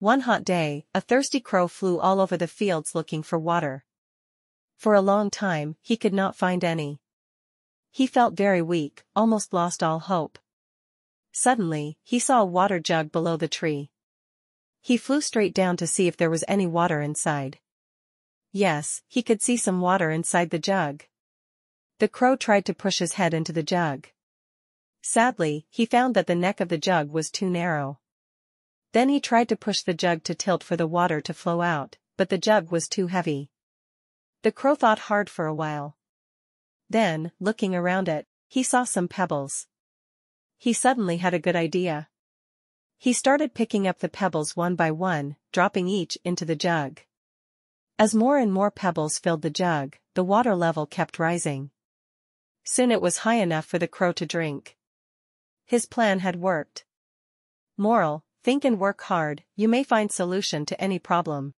One hot day, a thirsty crow flew all over the fields looking for water. For a long time, he could not find any. He felt very weak, almost lost all hope. Suddenly, he saw a water jug below the tree. He flew straight down to see if there was any water inside. Yes, he could see some water inside the jug. The crow tried to push his head into the jug. Sadly, he found that the neck of the jug was too narrow. Then he tried to push the jug to tilt for the water to flow out, but the jug was too heavy. The crow thought hard for a while. Then, looking around it, he saw some pebbles. He suddenly had a good idea. He started picking up the pebbles one by one, dropping each into the jug. As more and more pebbles filled the jug, the water level kept rising. Soon it was high enough for the crow to drink. His plan had worked. Moral: think and work hard, you may find solution to any problem.